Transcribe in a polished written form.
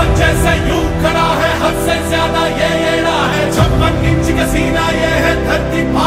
दामन जैसे यूं खड़ा है, हद से ज्यादा ये एड़ा है। 56 इंच का सीना ये है धरती।